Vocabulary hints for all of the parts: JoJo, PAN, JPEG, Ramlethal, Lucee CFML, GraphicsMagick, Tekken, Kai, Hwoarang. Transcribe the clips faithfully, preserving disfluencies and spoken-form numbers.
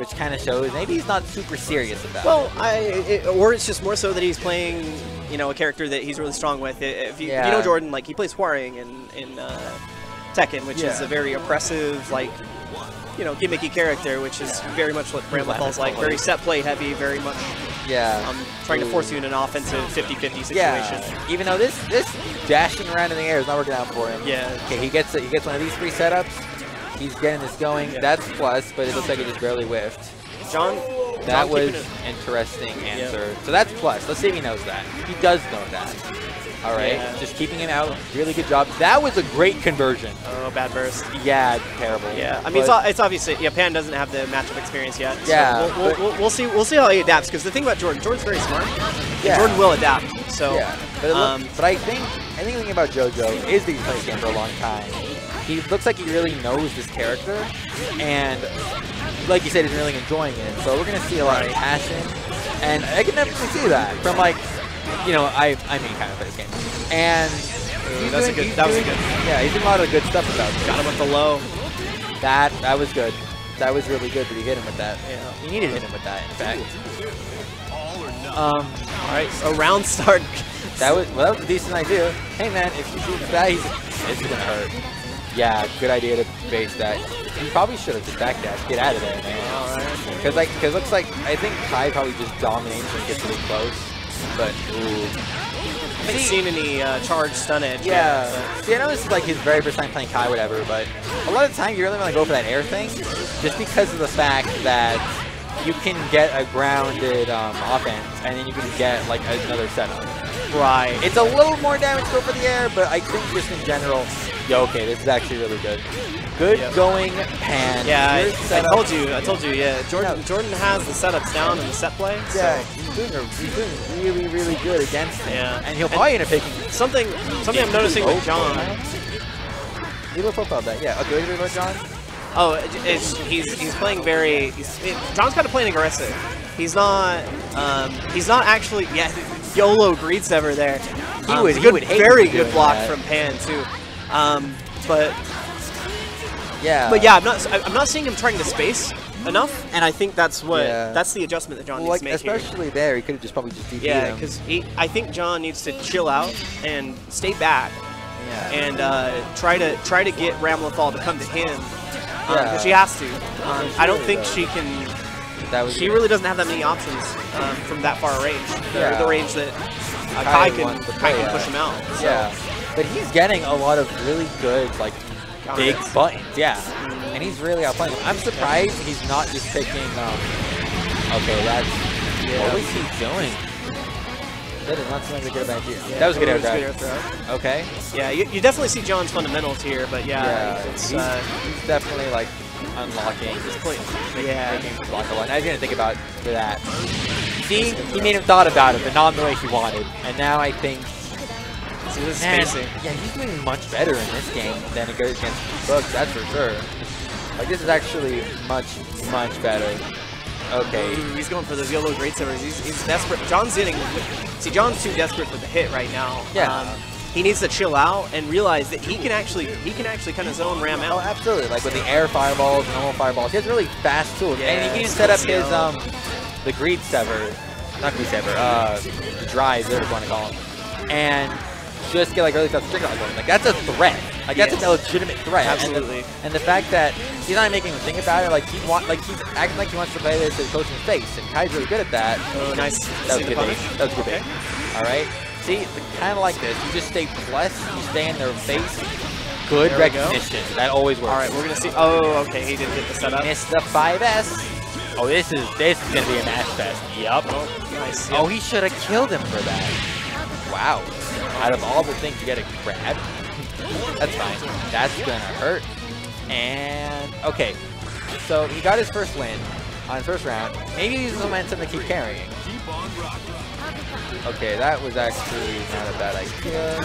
which kind of shows maybe he's not super serious about well, it. Well, I it, or it's just more so that he's playing, you know, a character that he's really strong with. If you, yeah. you know Jordan, like he plays Hwoarang in in uh, Tekken, which yeah. is a very oppressive, like, you know, gimmicky character, which is yeah. very much what Ramlethal's like. Very set play heavy, very much. Yeah. Um, trying Ooh. to force you in an offensive fifty fifty situation. Yeah. Even though this this dashing around in the air is not working out for him. Yeah. Okay, he gets he gets one of these three setups. He's getting this going. Yeah. That's plus, but it looks like he just barely whiffed. John. That John was an interesting answer. Yeah. So that's plus. Let's see if he knows that. He does know that. All right. Yeah. Just keeping him out. Really good job. That was a great conversion. Oh, bad burst. Yeah, terrible. Yeah. I mean, but, it's, it's obviously Japan doesn't have the matchup experience yet. So yeah. We'll, we'll, but, we'll, we'll see. We'll see how he adapts. Because the thing about Jordan, Jordan's very smart. Yeah. Jordan will adapt. So. Yeah. But, um, looks, but I think I think the thing about JoJo is that he's played this game for a long time. He looks like he really knows this character, and like you said, he's really enjoying it. So we're gonna see a lot of passion, and I can definitely see that from, like, you know, I I mean kind of play this game. And Ooh, that's doing, a good. That was doing, a good. Yeah, he's doing a lot of good stuff about it. Got him with the low. That that was good. That was really good. But he hit him with that. Yeah. He needed to hit him with that. In fact. Um. All right. So round start. That was well. That was a decent idea. Hey man, if you do that, he's, it's gonna hurt. Yeah, good idea to base that. He probably should have just back dash. Get out of there, man. Because like, because looks like I think Kai probably just dominates when he gets really close. But ooh, I haven't seen any uh, charge stun edge. Yeah. Yet, See, I know this is like his very first time playing Kai, whatever. But a lot of times you really want to go for that air thing, just because of the fact that you can get a grounded um, offense, and then you can get like another setup. Right. It's a little more damage to go for the air, but I think just in general. Yeah, okay, this is actually really good. Good yep. going, Pan. Yeah, I, I told you, I told you, yeah. Jordan yeah. Jordan has the setups down and the set play. Yeah, so. he's, doing a, he's doing really, really good against him. Yeah. And he'll probably end up picking something. Something I'm noticing with John. You look profile that, yeah. Okay, what do you about John? Oh, it's, he's he's playing very. He's, it, John's kind of playing aggressive. He's not. Um, he's not actually. Yeah, YOLO greets ever there. He um, was he good, would hate very good block that. from Pan too. Um, but yeah, but yeah, I'm not. I'm not seeing him trying to space enough, and I think that's what yeah. that's the adjustment that John well, needs like, to make. Especially here. there, he could have just probably just D P'd yeah, because I think John needs to chill out and stay back, yeah. and uh, try to try to get Ramlethal to come to him because um, she has to. Um, I don't think she can. That was she good. really doesn't have that many options um, from that far range. The, yeah. the range that uh, Kai, Kai can Kai can push him out. So. Yeah. But he's getting a lot of really good, like, big buttons, yeah. And he's really outplaying. I'm surprised he's not just picking, um, okay, that's, yeah. what is he doing? That is not something to get back here. Yeah, that was a good air drive. Throw. Okay. Yeah, you, you definitely see John's fundamentals here, but yeah. yeah it's, he's, uh, he's definitely, like, unlocking. He's clean. Yeah. Making him block a lot. And I was going to think about that. See, he made him thought about it, but not in the way he wanted. And now I think... See, this Man, spacing. Yeah, he's doing much better in this game than it goes against Books, that's for sure. Like, this is actually much, much better. Okay. He's going for those yellow great severs. He's, he's desperate. John's hitting. See, John's too desperate for the hit right now. Yeah. Um, he needs to chill out and realize that he can actually, he can actually kind of zone Ram out. Oh, absolutely. Like, with the air fireballs and normal fireballs. He has really fast tools. Yeah, and he can set up his, um, the greed sever. Not greed sever. Uh, the drive, whatever you want to call him. And... just get like really fast trick on him. Like that's a threat. Like yes. that's a legitimate threat. Absolutely. And the, and the fact that he's not making a thing about it, like he want, like he's acting like he wants to play this at coaching face, and Kai's really good at that. Oh, nice. That was good. That was good. Okay. All right. See, kind of like this. You just stay plus. You stay in their face. Good there recognition. Go. That always works. All right, we're gonna see. Oh, okay. He didn't get the setup. Missed the five S. Oh, this is this is gonna be a match fest. Yup. Oh, nice. Yep. Oh, he should have killed him for that. Wow. Out of all the things you get a grab, that's fine. That's gonna hurt. And okay, so he got his first win on his first round. Maybe he's the momentum to keep carrying. Okay, that was actually not a bad idea.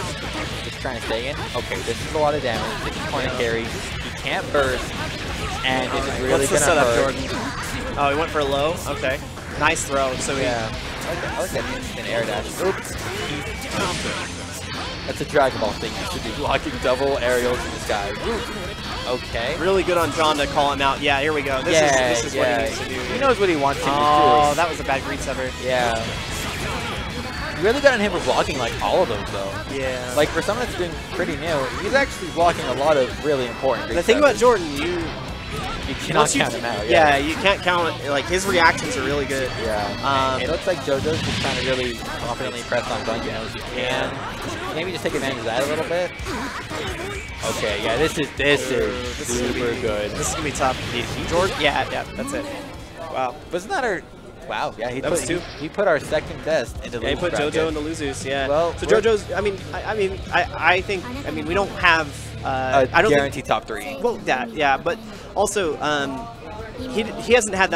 Just trying to stay in. Okay, this is a lot of damage. This is point of carry. He can't burst, and this is really gonna hurt. Oh, he went for a low. Okay, nice throw. So yeah. I like that, I like that instant air dash. Oops. That's a Dragon Ball thing. You should be blocking double aerials in the sky. Oops. Okay. Really good on John to call him out. Yeah, here we go. This yeah, is, this is yeah. what he needs to do. He knows what he wants him oh, to do. Oh, that was a bad greed sever. Yeah. You really got on him for blocking like all of those though. Yeah. Like for someone that's doing pretty new, he's actually blocking a lot of really important greed severs. The thing about Jordan, you you cannot count him out. Yeah. yeah, you can't count. Like his reactions are really good. Yeah. Um, it looks like JoJo's just kind of really confidently pressed on Bungie as he can. Maybe just take advantage of that a little bit. Okay, yeah, this is this Ooh, is this super is be, good. This is gonna be tough. Jordan, yeah, yeah, that's it. Wow, wasn't that our? Wow, yeah, he that put, was two. He, he put our second test into. Yeah, he put bracket. JoJo into Luzus, yeah. Well, so JoJo's. I mean, I, I mean, I, I think. I mean, we don't have. Uh, I don't guarantee top three. Well, yeah, yeah, but also, um, he he hasn't had that.